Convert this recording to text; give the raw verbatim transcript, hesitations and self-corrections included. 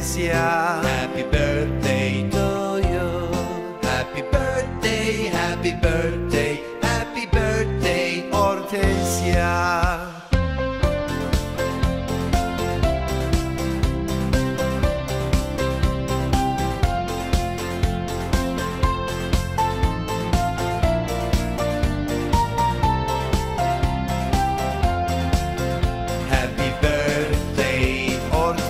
Hortensia. Happy birthday to you. Happy birthday, happy birthday.